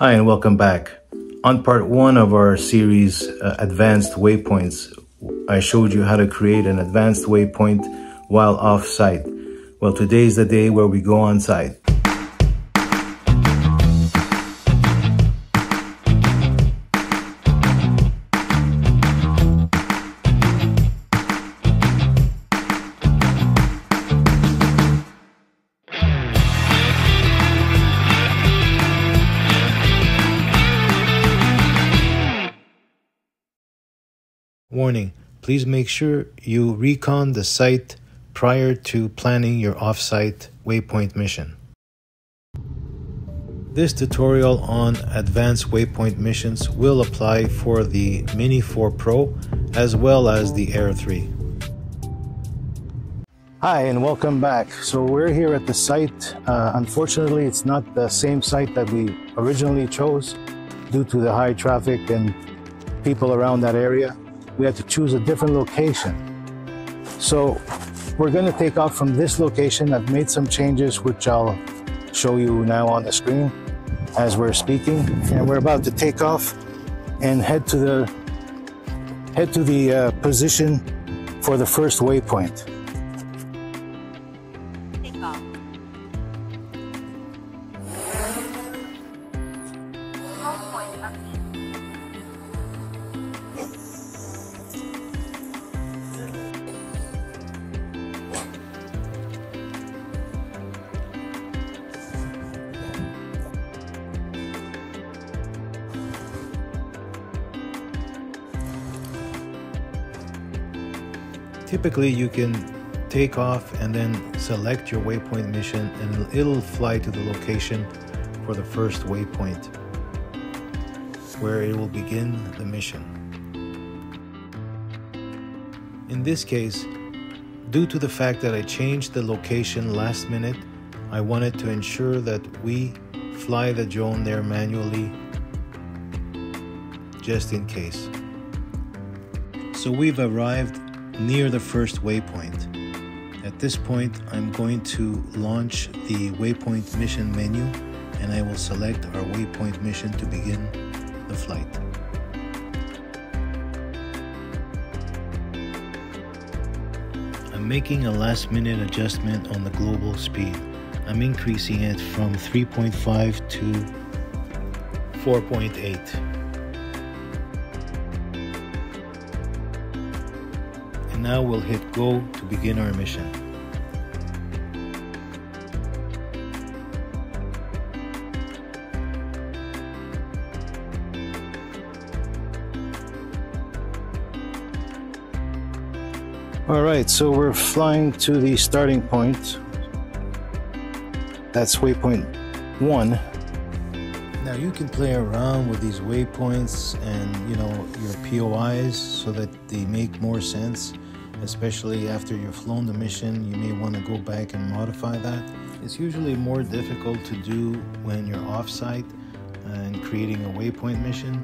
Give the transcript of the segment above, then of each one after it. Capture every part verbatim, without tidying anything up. Hi and welcome back. On part one of our series, uh, Advanced Waypoints, I showed you how to create an advanced waypoint while off-site. Well, today's the day where we go on-site. Warning, please make sure you recon the site prior to planning your off-site waypoint mission. This tutorial on advanced waypoint missions will apply for the Mini four Pro as well as the Air three. Hi and welcome back. So we're here at the site. Uh, unfortunately, it's not the same site that we originally chose due to the high traffic and people around that area. We had to choose a different location. So we're gonna take off from this location. I've made some changes, which I'll show you now on the screen as we're speaking. And we're about to take off and head to the, head to the uh, position for the first waypoint. Take off. Typically, you can take off and then select your waypoint mission and it'll fly to the location for the first waypoint where it will begin the mission. In this case, due to the fact that I changed the location last minute, I wanted to ensure that we fly the drone there manually just in case. So we've arrived near the first waypoint. At this point, I'm going to launch the waypoint mission menu and I will select our waypoint mission to begin the flight. I'm making a last minute adjustment on the global speed. I'm increasing it from three point five to four point eight. Now we'll hit go to begin our mission. All right, so we're flying to the starting point. That's waypoint one. Now you can play around with these waypoints and, you know, your P O Is so that they make more sense. Especially after you've flown the mission, you may want to go back and modify that. It's usually more difficult to do when you're off-site and creating a waypoint mission,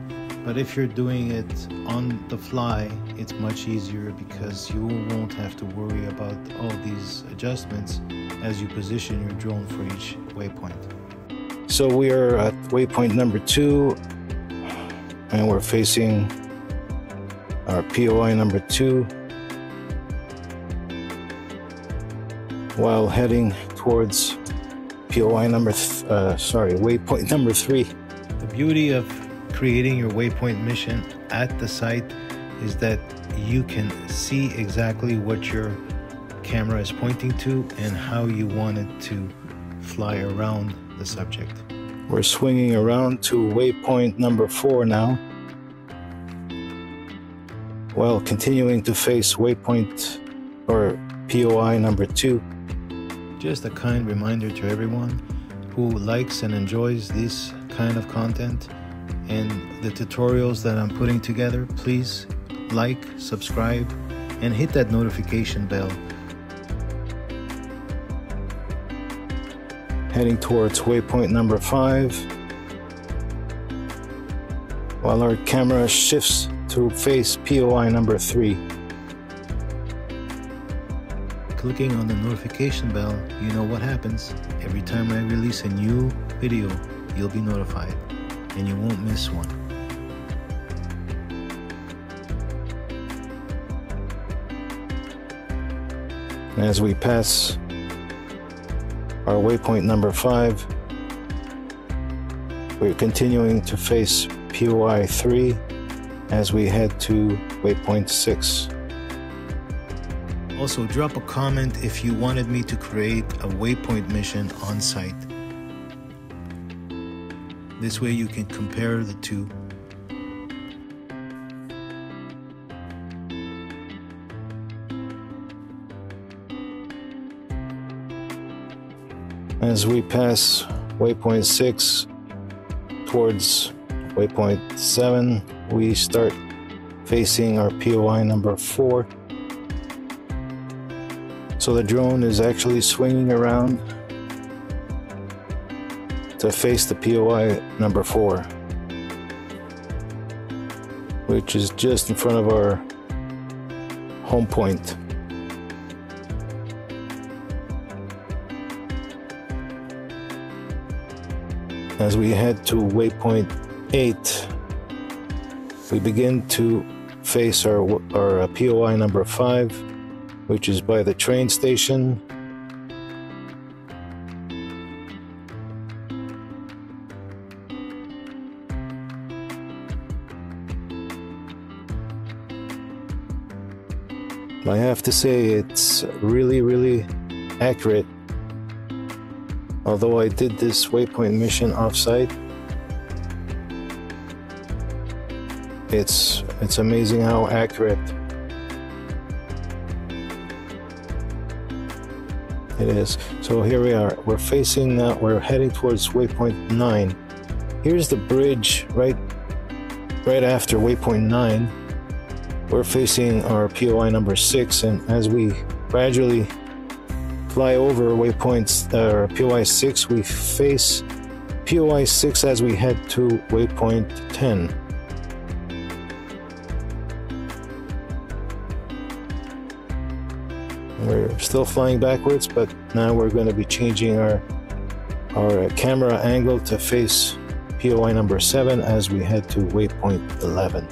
but if you're doing it on the fly, it's much easier because you won't have to worry about all these adjustments as you position your drone for each waypoint. So we are at waypoint number two, and we're facing our P O I number two, while heading towards P O I number, th uh, sorry, waypoint number three. The beauty of creating your waypoint mission at the site is that you can see exactly what your camera is pointing to and how you want it to fly around the subject. We're swinging around to waypoint number four now, while continuing to face waypoint or P O I number two. Just a kind reminder to everyone who likes and enjoys this kind of content and the tutorials that I'm putting together, please like, subscribe, and hit that notification bell. Heading towards waypoint number five, while our camera shifts to face P O I number three. Clicking on the notification bell, you know what happens. Every time I release a new video, you'll be notified. and you won't miss one. And as we pass our waypoint number five, we're continuing to face P O I three as we head to waypoint six. Also, drop a comment if you wanted me to create a waypoint mission on site. This way you can compare the two. As we pass waypoint six towards waypoint seven, we start facing our P O I number four. So the drone is actually swinging around to face the P O I number four, which is just in front of our home point. As we head to waypoint eight, we begin to face our, our P O I number five, which is by the train station. I have to say it's really, really accurate. Although I did this waypoint mission off-site, it's, it's amazing how accurate it is. So here we are, we're facing now, we're heading towards waypoint nine. Here's the bridge right, right after waypoint nine. We're facing our P O I number six, and as we gradually fly over waypoints, uh, P O I six, we face P O I six as we head to waypoint ten. We're still flying backwards, but now we're going to be changing our, our camera angle to face P O I number seven as we head to waypoint eleven.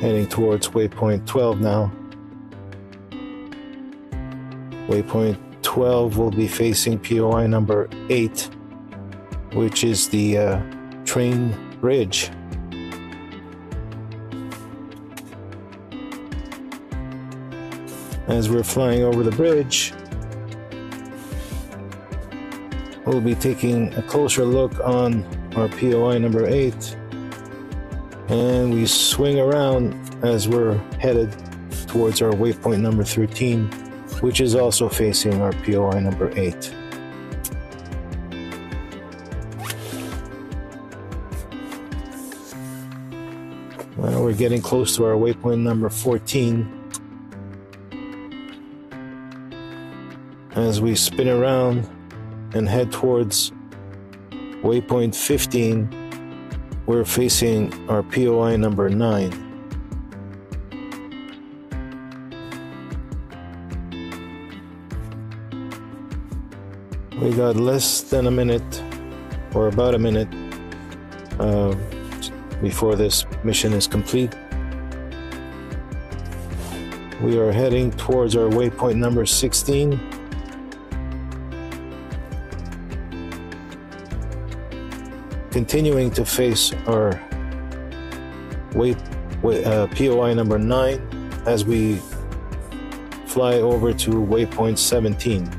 Heading towards waypoint twelve now. Waypoint twelve will be facing P O I number eight, which is the uh, train bridge. As we're flying over the bridge, we'll be taking a closer look on our P O I number eight. And we swing around as we're headed towards our waypoint number thirteen, which is also facing our P O I number eight. Well, we're getting close to our waypoint number fourteen. As we spin around and head towards waypoint fifteen, we're facing our P O I number nine. We got less than a minute, or about a minute, uh, before this mission is complete. We are heading towards our waypoint number sixteen. Continuing to face our wait, wait, uh, P O I number nine as we fly over to waypoint seventeen.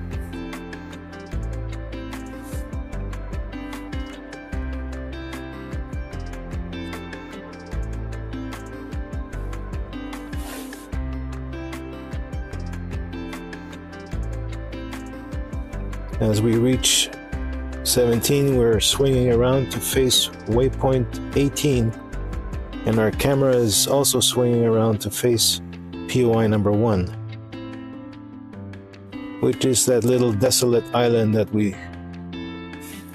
As we reach seventeen, we're swinging around to face waypoint eighteen, and our camera is also swinging around to face P O I number one, which is that little desolate island that we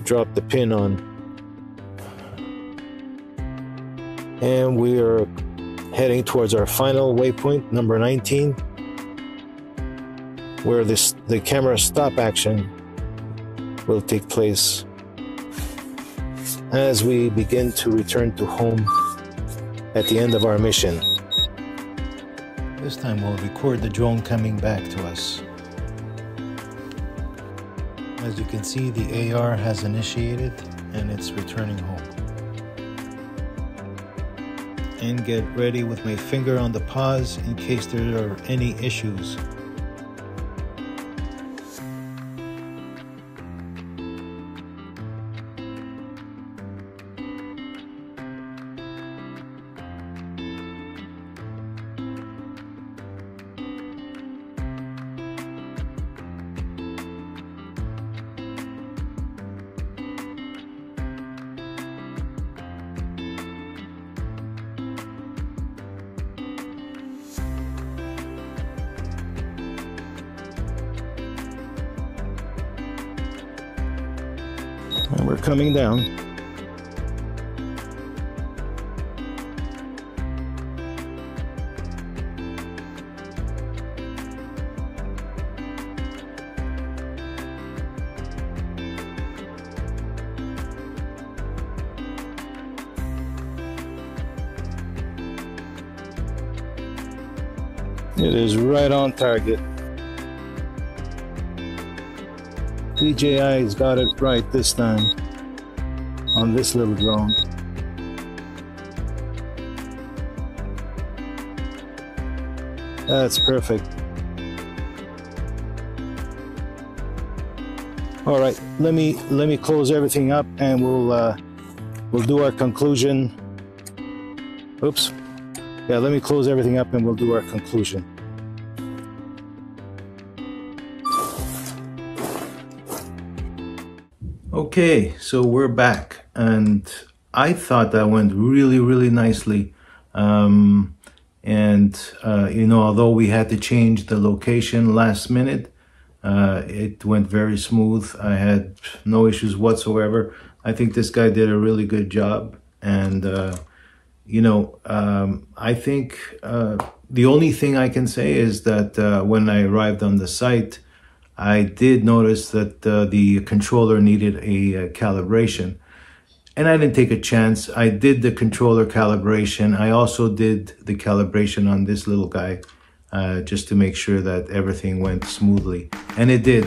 dropped the pin on. And we are heading towards our final waypoint, number nineteen, where this the camera stop action will take place as we begin to return to home at the end of our mission. This time we'll record the drone coming back to us. As you can see, the A R has initiated and it's returning home. And get ready with my finger on the pause in case there are any issues. And we're coming down. It is right on target. D J I's got it right this time on this little drone. That's perfect. All right, let me let me close everything up and we'll uh, we'll do our conclusion. Oops. Yeah, let me close everything up and we'll do our conclusion. Okay, so we're back, and I thought that went really, really nicely. Um, and, uh, you know, although we had to change the location last minute, uh, it went very smooth. I had no issues whatsoever. I think this guy did a really good job. And, uh, you know, um, I think uh, the only thing I can say is that uh, when I arrived on the site, I did notice that uh, the controller needed a uh, calibration, and I didn't take a chance. I did the controller calibration. I also did the calibration on this little guy uh, just to make sure that everything went smoothly, and it did.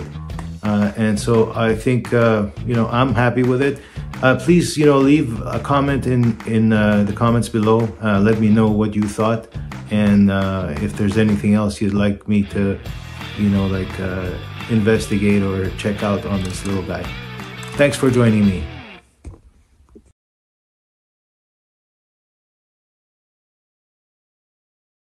Uh, and so I think, uh, you know, I'm happy with it. Uh, please, you know, leave a comment in, in uh, the comments below. Uh, let me know what you thought, and uh, if there's anything else you'd like me to, you know, like, uh, investigate or check out on this little guy. Thanks for joining me.